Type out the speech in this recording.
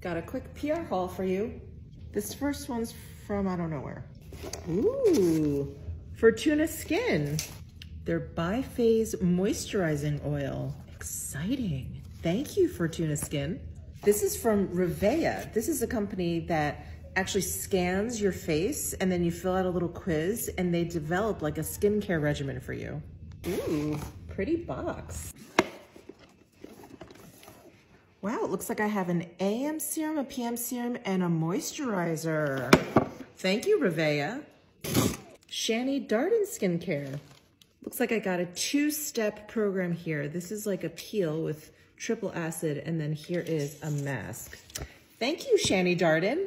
Got a quick PR haul for you. This first one's from I don't know where. Ooh, Fortuna Skin. Their Bi-Phase Moisturizing Oil. Exciting. Thank you, Fortuna Skin. This is from Revea. This is a company that actually scans your face and then you fill out a little quiz and they develop like a skincare regimen for you. Ooh, pretty box. Wow, it looks like I have an AM serum, a PM serum, and a moisturizer. Thank you, Revea. Shani Darden Skincare. Looks like I got a 2-step program here. This is like a peel with triple acid, and then here is a mask. Thank you, Shani Darden.